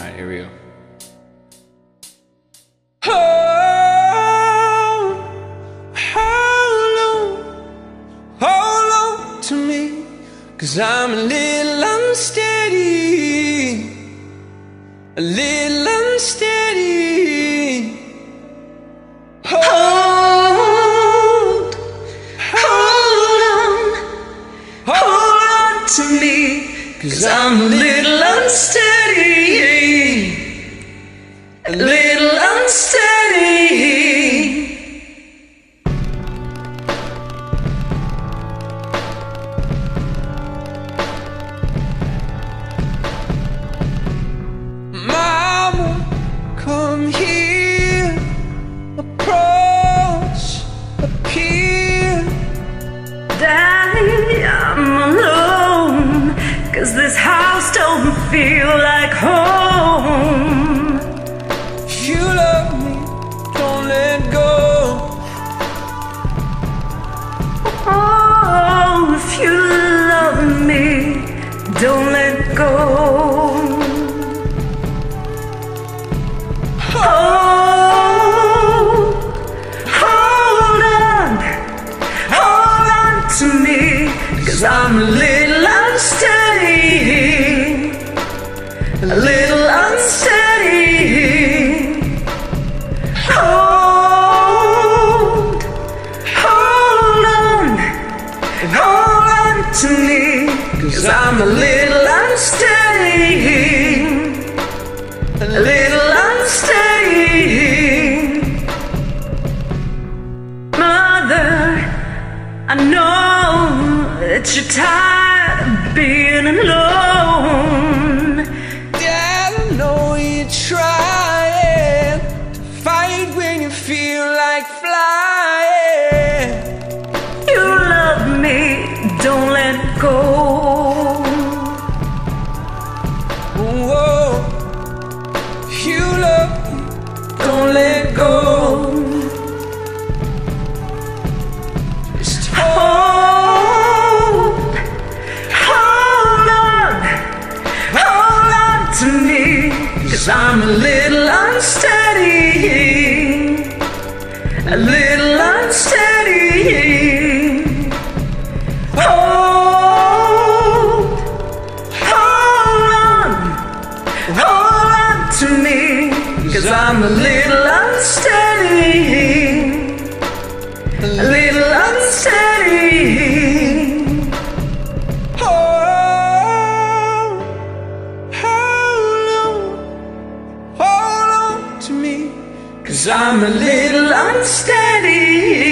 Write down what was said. Alright, here we go. Hold on to me, 'cause I'm a little unsteady, a little unsteady. Hold on to me, 'cause I'm a little unsteady, a little unsteady. Mama, come here, approach, appear. Daddy, I'm alone, 'cause this house don't feel like home. If you love me, don't let go. Oh, if you love me, don't let go. Hold on to me, 'cause I'm a little unsteady, a little unsteady. Hold on to me, 'cause I'm a little unsteady, a little unsteady. Mother, I know that you're tired of being alone. Dad, I know you're trying to fight when you feel like flying. You love me, don't let go. Whoa. If you love me, don't let go. Just hold on to me, 'cause I'm a little unsteady, a little unsteady. Hold on to me, 'cause I'm a little unsteady, a little unsteady. Hold on to me, 'cause I'm a little unsteady.